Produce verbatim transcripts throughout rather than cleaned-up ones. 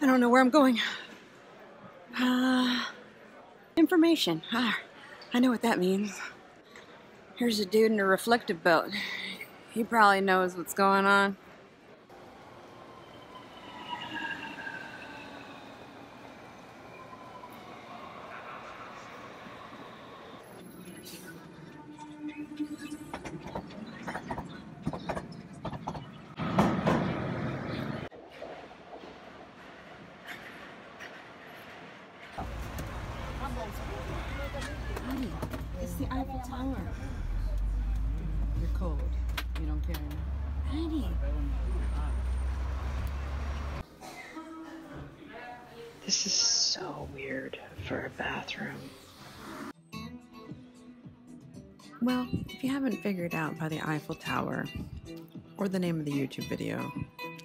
I don't know where I'm going. Uh, information. Ah, I know what that means. Here's a dude in a reflective belt. He probably knows what's going on. Heidi, it's the Eiffel Tower. You're cold. You don't care enough. Heidi. This is so weird for a bathroom. Well, if you haven't figured out by the Eiffel Tower or the name of the YouTube video,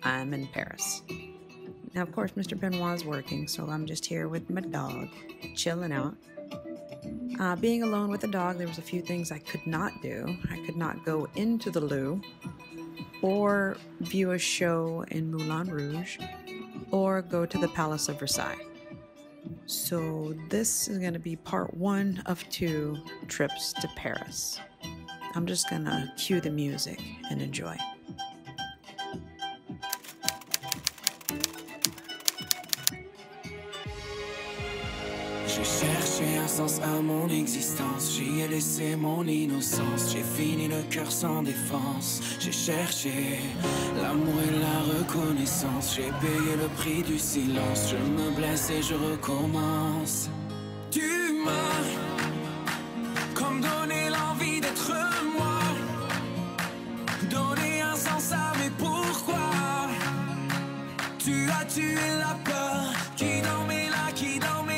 I'm in Paris. Now, of course, Mister Benoit is working, so I'm just here with my dog, chilling out. Uh, being alone with the dog, there was a few things I could not do. I could not go into the Louvre, or view a show in Moulin Rouge, or go to the Palace of Versailles. So this is going to be part one of two trips to Paris. I'm just going to cue the music and enjoy. J'ai cherché un sens à mon existence, j'y ai laissé mon innocence, j'ai fini le cœur sans défense. J'ai cherché l'amour et la reconnaissance, j'ai payé le prix du silence, je me blesse et je recommence. Tu m'as comme donné l'envie d'être moi, donné un sens à mes pourquoi. Tu as tué la peur qui dormait là, qui dormait.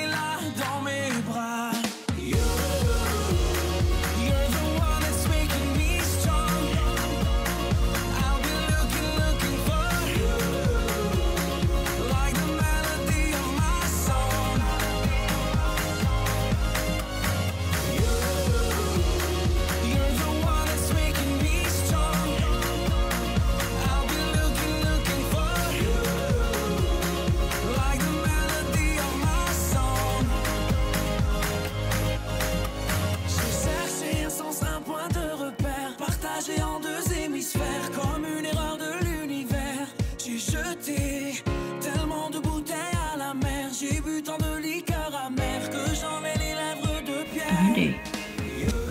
Heidi,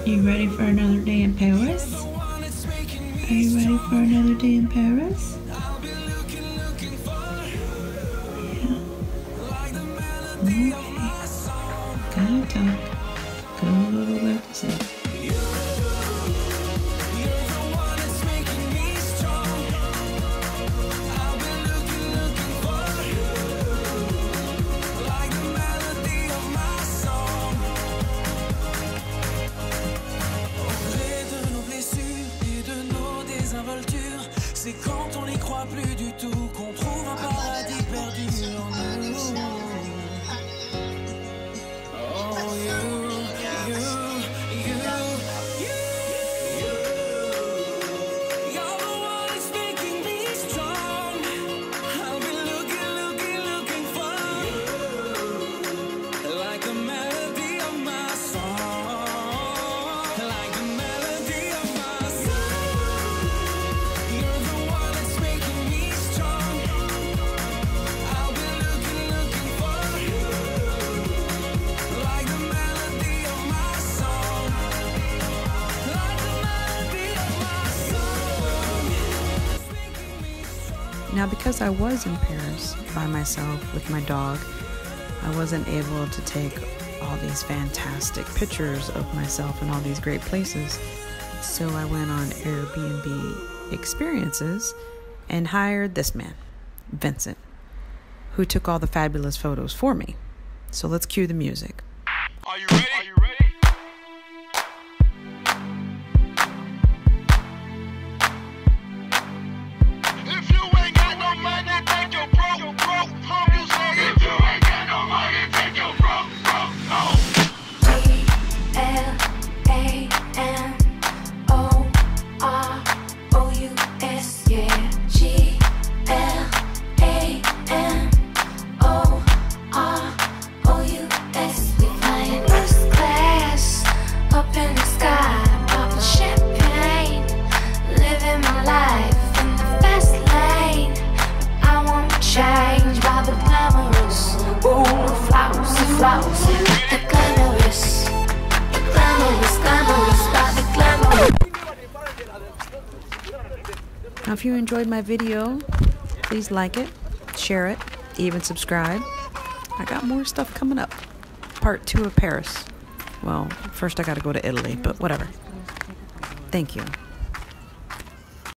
you ready for another day in Paris? Are you ready for another day in Paris? Yeah. Okay. Gotta talk. Go back to sleep. C'est quand on n'y croit plus du tout qu'on trouve un paradis perdu en nous. Oh, you, you, you, you, you. You're the one that's making me strong. I've been looking, looking, looking for you. Like the melody of my song. Like the melody of my song. You're the Now, because I was in Paris by myself with my dog, I wasn't able to take all these fantastic pictures of myself and all these great places. So I went on Airbnb experiences and hired this man, Vincent, who took all the fabulous photos for me. So let's cue the music. Are you ready? Are you ready? If you enjoyed my video, please like it, share it, even subscribe. I got more stuff coming up. Part two of Paris. Well, first I gotta go to Italy, but whatever. Thank you.